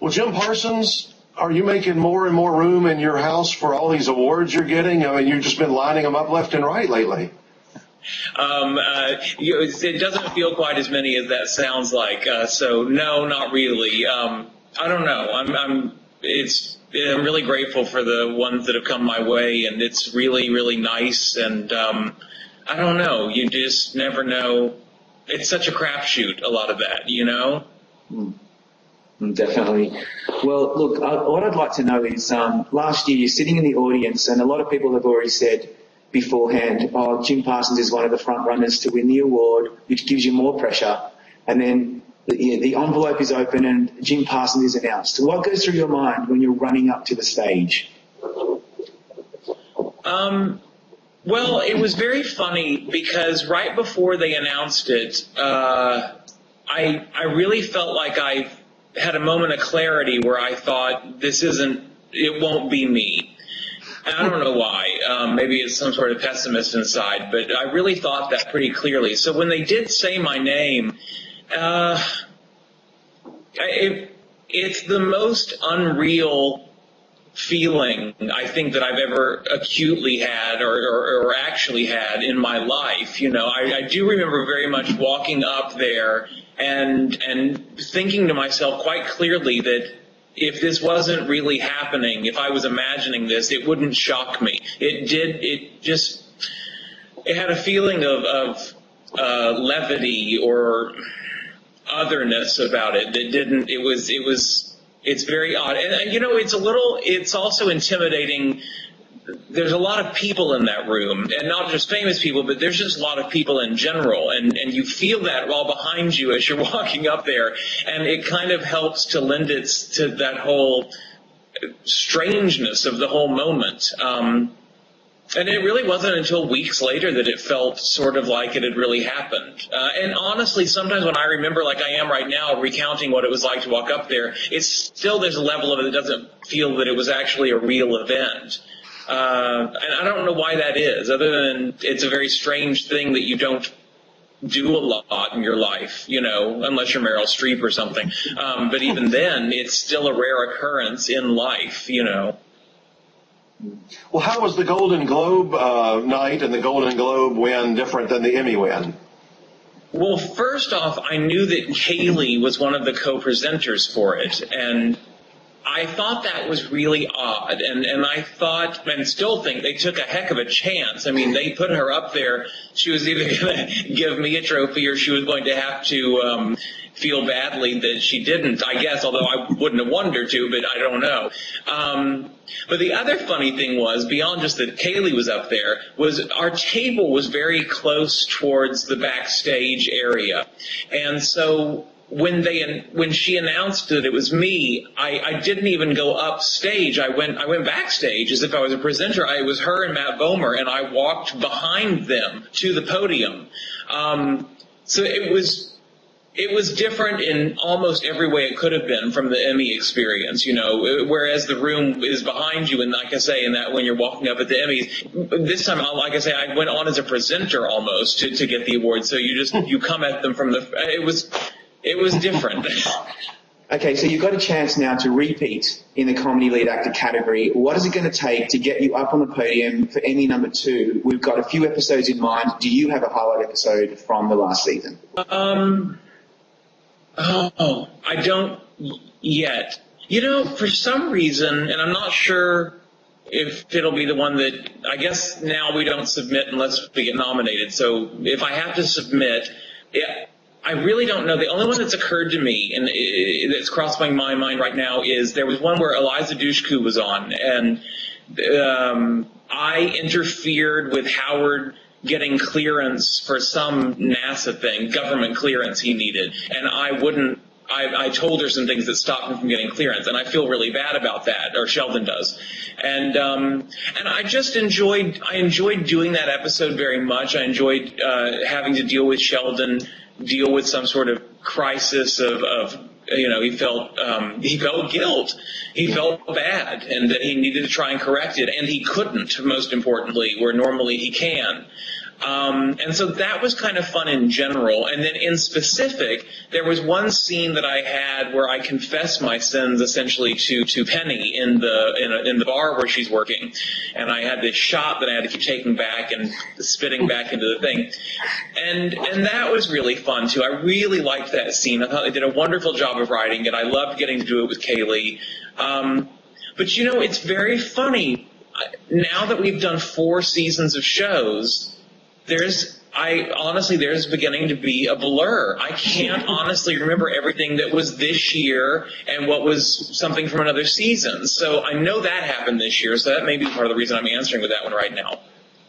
Well, Jim Parsons, are you making more and more room in your house for all these awards you're getting? I mean, you've just been lining them up left and right lately. It doesn't feel quite as many as that sounds like. So no, not really. I don't know. I'm really grateful for the ones that have come my way, and it's really, really nice. And I don't know. You just never know. It's such a crapshoot, a lot of that, you know? Definitely. Well, look, what I'd like to know is last year you're sitting in the audience, and a lot of people have already said beforehand, oh, Jim Parsons is one of the front runners to win the award, which gives you more pressure. And then the envelope is open and Jim Parsons is announced. What goes through your mind when you're running up to the stage? Well, it was very funny because right before they announced it, I really felt like I had a moment of clarity where I thought, it won't be me. And I don't know why. Maybe it's some sort of pessimist inside, but I really thought that pretty clearly. So when they did say my name, it's the most unreal feeling I think that I've ever acutely had or actually had in my life. You know, I do remember very much walking up there and thinking to myself quite clearly that if this wasn't really happening, if I was imagining this, it wouldn't shock me. It had a feeling of levity or otherness about it that didn't, it's very odd. And you know, it's also intimidating. There's a lot of people in that room, and not just famous people, but there's just a lot of people in general, and you feel that all behind you as you're walking up there, and it kind of helps to lend it to that whole strangeness of the whole moment. And it really wasn't until weeks later that it felt sort of like it had really happened. And honestly, sometimes when I remember, like I am right now, recounting what it was like to walk up there, it's still, there's a level of it that doesn't feel that it was actually a real event. And I don't know why that is, other than it's a very strange thing that you don't do a lot in your life, you know, unless you're Meryl Streep or something. But even then, it's still a rare occurrence in life, you know. Well, how was the Golden Globe night and the Golden Globe win different than the Emmy win? Well, first off, I knew that Kaley was one of the co-presenters for it, and I thought that was really odd, and I thought, and still think, they took a heck of a chance. I mean, they put her up there. She was either going to give me a trophy or she was going to have to feel badly that she didn't, I guess, although I wouldn't have wanted her to, but I don't know. But the other funny thing was, beyond just that Kaley was up there, was our table was very close towards the backstage area, and so when she announced that it was me, I didn't even go upstage. I went backstage as if I was a presenter. It was her and Matt Bomer, and I walked behind them to the podium. So it was different in almost every way it could have been from the Emmy experience, you know, whereas the room is behind you, and like I say, in that when you're walking up at the Emmys, this time, like I say, I went on as a presenter almost to get the award. So you come at them from it was different. Okay, so you've got a chance now to repeat in the comedy lead actor category. What is it going to take to get you up on the podium for Emmy #2? We've got a few episodes in mind. Do you have a highlight episode from the last season? Oh, I don't yet. You know, for some reason, and I'm not sure if it'll be the one that, I guess now we don't submit unless we get nominated. So if I have to submit, yeah, I really don't know. The only one that's occurred to me and that's crossing my mind right now is there was one where Eliza Dushku was on, and I interfered with Howard getting clearance for some NASA thing, government clearance he needed, and I told her some things that stopped him from getting clearance, and I feel really bad about that, or Sheldon does. And I just enjoyed doing that episode very much. I enjoyed having to deal with Sheldon, deal with some sort of crisis of you know, he felt guilt. He felt bad, and that he needed to try and correct it, and he couldn't, most importantly, where normally he can. And so that was kind of fun in general. And then in specific, there was one scene that I had where I confessed my sins essentially to Penny in the bar where she's working. And I had this shot that I had to keep taking back and spitting back into the thing. And that was really fun too. I really liked that scene. I thought they did a wonderful job of writing it. I loved getting to do it with Kaley. But you know, it's very funny. Now that we've done 4 seasons of shows, there's beginning to be a blur. I can't honestly remember everything that was this year and what was something from another season. So I know that happened this year, so that may be part of the reason I'm answering with that one right now.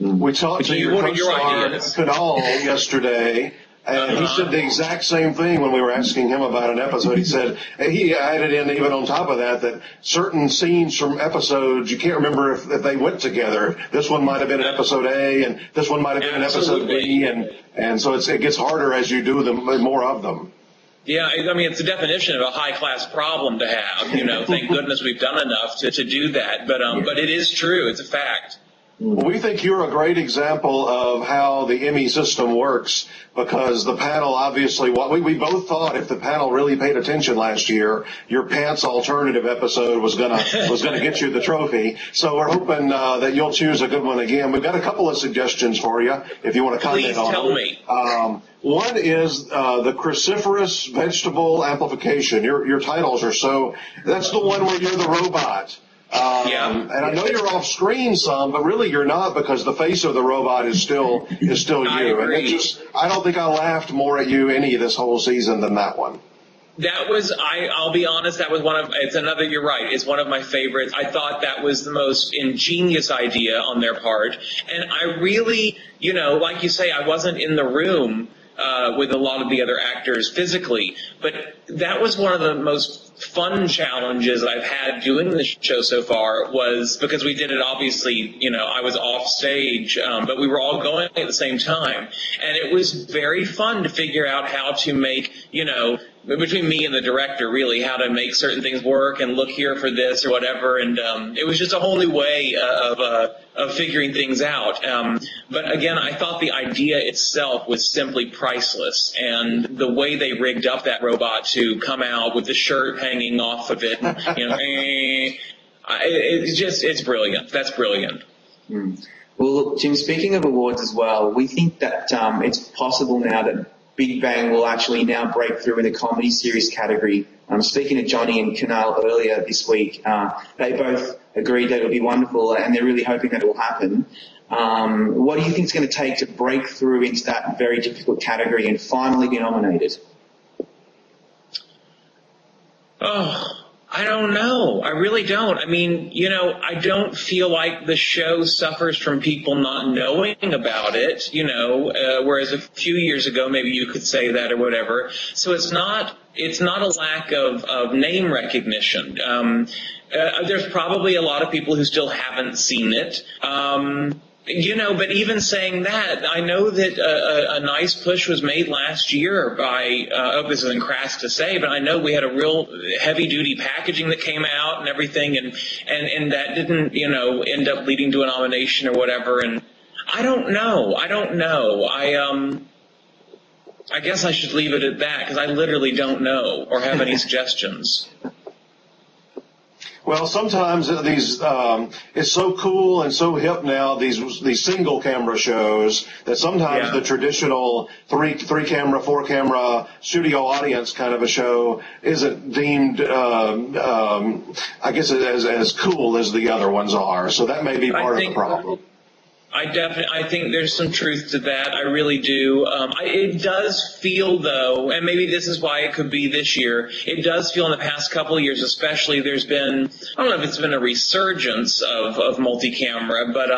We talked to your co-star Canal yesterday, and he said the exact same thing when we were asking him about an episode. He said, he added in even on top of that, that certain scenes from episodes, you can't remember if they went together. This one might have been in episode A, and this one might have been in episode B, and so it gets harder as you do them, more of them. Yeah, I mean, it's the definition of a high-class problem to have. You know, thank goodness we've done enough to do that, but it is true. It's a fact. We think you're a great example of how the Emmy system works, because the panel obviously, we both thought if the panel really paid attention last year, your Pants Alternative episode was gonna get you the trophy. So we're hoping that you'll choose a good one again. We've got a couple of suggestions for you if you want to comment on them. Please tell me. One is the cruciferous vegetable amplification. Your titles are so. That's the one where you're the robot. And I know you're off screen some, but really you're not, because the face of the robot is still you. I agree. And I don't think I laughed more at you any this whole season than that one. That was, I'll be honest, that was one of, it's another, you're right, it's one of my favorites. I thought that was the most ingenious idea on their part. And I really, you know, like you say, I wasn't in the room with a lot of the other actors physically, but that was one of the most fun challenges I've had doing this show so far, was because we did it, obviously, you know, I was off stage, but we were all going at the same time, and it was very fun to figure out how to make, you know, between me and the director, really, how to make certain things work and look here for this or whatever, and it was just a whole new way of figuring things out. But again, I thought the idea itself was simply priceless, and the way they rigged up that robot to come out with the shirt hanging off of it, and, you know, it's brilliant. That's brilliant. Mm. Well, look, Jim, speaking of awards as well, we think that it's possible now that Big Bang will actually now break through in the comedy series category. Speaking to Johnny and Canal earlier this week, they both agreed that it would be wonderful, and they're really hoping that it will happen. What do you think it's going to take to break through into that very difficult category and finally be nominated? Oh, I don't know. I really don't. I mean, you know, I don't feel like the show suffers from people not knowing about it, you know, whereas a few years ago, maybe you could say that or whatever. So it's not a lack of name recognition. There's probably a lot of people who still haven't seen it. You know, but even saying that, I know that a nice push was made last year by, this isn't crass to say, but I know we had a real heavy-duty packaging that came out and everything, and that didn't, you know, end up leading to a nomination or whatever, and I don't know. I guess I should leave it at that, because I literally don't know or have any suggestions. Well, sometimes these it's so cool and so hip now, these single camera shows, that sometimes the traditional three camera, four camera studio audience kind of a show isn't deemed I guess as cool as the other ones are. So that may be part of the problem. I think there's some truth to that. I really do. It does feel, though, and maybe this is why it could be this year, it does feel in the past couple of years especially, there's been, I don't know if it's been a resurgence of multi-camera, but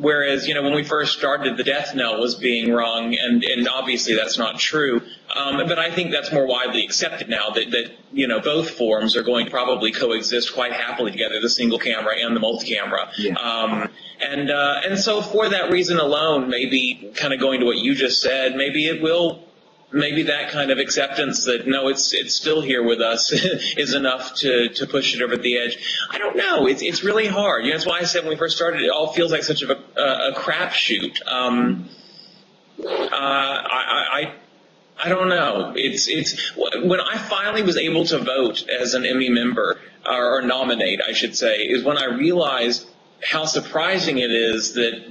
whereas, you know, when we first started, the death knell was being rung, and obviously that's not true. But I think that's more widely accepted now, that you know, both forms are going to probably coexist quite happily together, the single camera and the multi-camera. Yeah. And so for that reason alone, maybe kind of going to what you just said, maybe that kind of acceptance that, no, it's still here with us is enough to push it over the edge. I don't know. It's really hard. You know, that's why I said when we first started, it all feels like such a crapshoot. I don't know. It's when I finally was able to vote as an Emmy member, or nominate, I should say, is when I realized how surprising it is that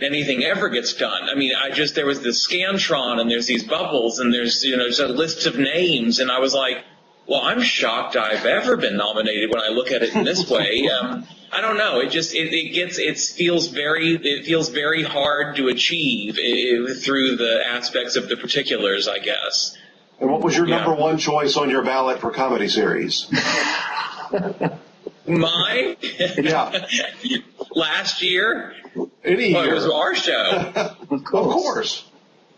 anything ever gets done. I mean, there was this Scantron, and there's these bubbles, and there's, there's a list of names, and I was like, well, I'm shocked I've ever been nominated when I look at it in this way. I don't know. It just it feels very hard to achieve through the aspects of the particulars, I guess. And what was your number one choice on your ballot for comedy series? Mine? Yeah. Last year? It was our show. Of course.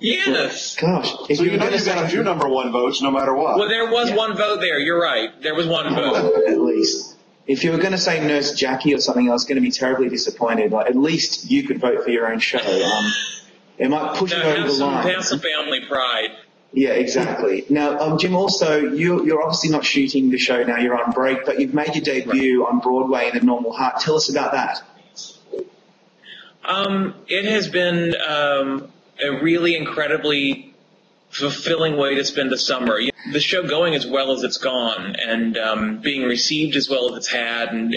Yes. Gosh. So you know you got a few number one votes no matter what. Well, there was one vote there. You're right. There was one vote. At least. If you were going to say Nurse Jackie or something, I was going to be terribly disappointed. Like, at least you could vote for your own show. It might push you over the line. Have some family pride. Yeah, exactly. Now, Jim, also, you're obviously not shooting the show now. You're on break, but you've made your debut on Broadway in A Normal Heart. Tell us about that. It has been a really incredibly fulfilling way to spend the summer. The show going as well as it's gone, and being received as well as it's had, and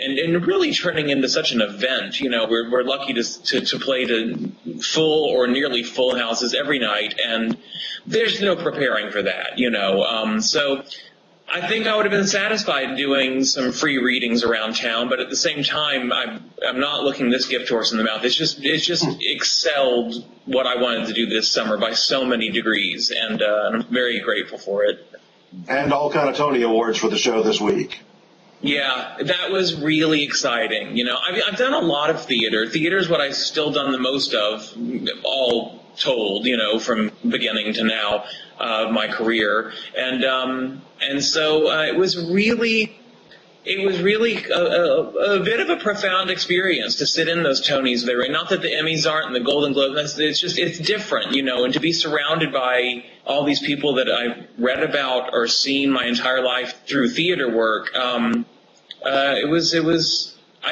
really turning into such an event. We're lucky to play to full or nearly full houses every night, and there's no preparing for that, so I think I would have been satisfied doing some free readings around town, but at the same time, I'm not looking this gift horse in the mouth. It's just excelled what I wanted to do this summer by so many degrees, and I'm very grateful for it. And all kind of Tony Awards for the show this week. Yeah, that was really exciting. I've done a lot of theater. Theater's what I've still done the most of, all told, from beginning to now of my career, and so it was really a bit of a profound experience to sit in those Tonys. They were, not that the Emmys aren't and the Golden Globe, it's different, and to be surrounded by all these people that I've read about or seen my entire life through theater work. I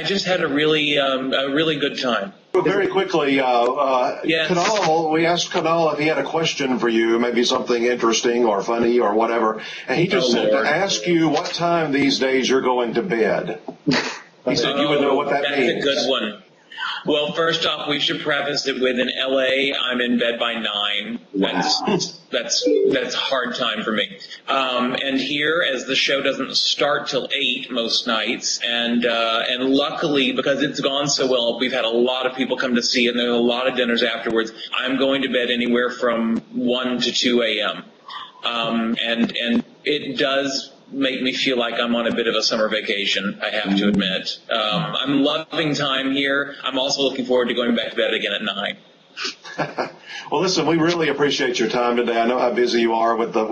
just had a really good time. Well, very quickly, Kunal, we asked Kunal if he had a question for you, maybe something interesting or funny or whatever, and he just said to ask you what time these days you're going to bed. He said you would know what that means. That's a good one. Well, first off, we should preface it with, in LA, I'm in bed by 9. Wow. That's hard time for me. And here, as the show doesn't start till 8 most nights, and luckily, because it's gone so well, we've had a lot of people come to see it, and there's a lot of dinners afterwards. I'm going to bed anywhere from 1 to 2 a.m. And it does make me feel like I'm on a bit of a summer vacation, I have to admit. I'm loving time here. I'm also looking forward to going back to bed again at 9. Well, listen, we really appreciate your time today. I know how busy you are with the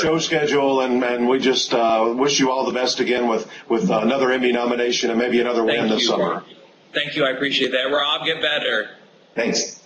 show schedule, and we just wish you all the best again with another Emmy nomination and maybe another win this summer. Thank you. I appreciate that. Rob, get better. Thanks.